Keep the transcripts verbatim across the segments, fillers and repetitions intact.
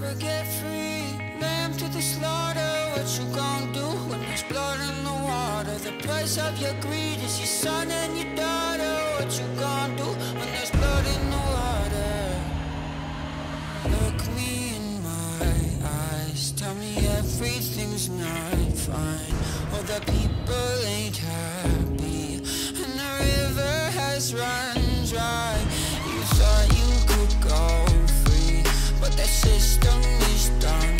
never get free. Lamb to the slaughter, what you gon' do when there's blood in the water? The price of your greed is your son and your daughter. What you gon' do when there's blood in the water? Look me in my eyes, tell me everything's not fine. All the people ain't happy and the river has run dry. You thought you could go free, but that system is done.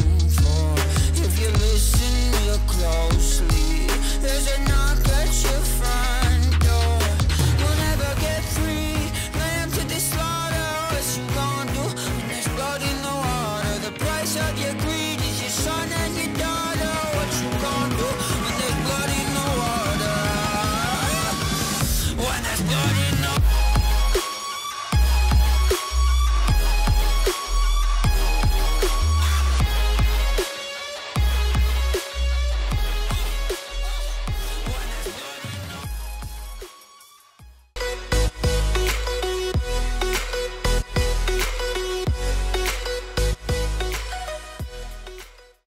If you listen real closely, there's a knock at your front door. You'll never get free. Lamb to the slaughter, what you gonna do when there's blood in the water? The price of your greed is your son and your daughter. What you gonna do when there's blood in the water? When there's blood in the water.